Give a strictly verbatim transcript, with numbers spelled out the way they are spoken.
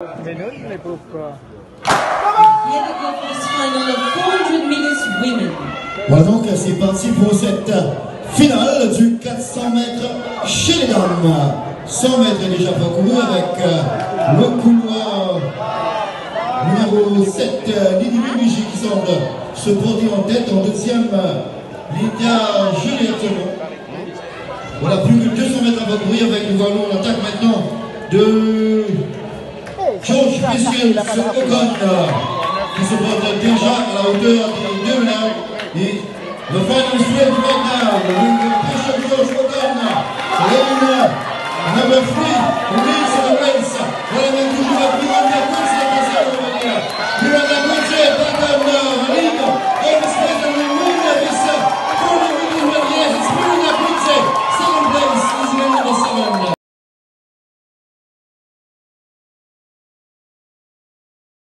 Minutes, they book, uh... Here we go for this final of four hundred meters women. Voilà donc, c'est parti pour cette finale du quatre cents mètres chez les dames. cent mètres est déjà parcouru avec euh, le couloir numéro sept, euh, Lydia Mingilishi qui semble se produire en tête. En deuxième, euh, Lydia Juliette. Voilà, plus que deux cents mètres à parcourir avec le ballon. On attaque maintenant de... Georges Biscuit sur Ocon, qui se porte déjà à la hauteur de deux mètres. Et le final straight right now, le prochain Georges Ocon, c'est le number three, Wilson Race. Voilà, même toujours la plus grande course à la place de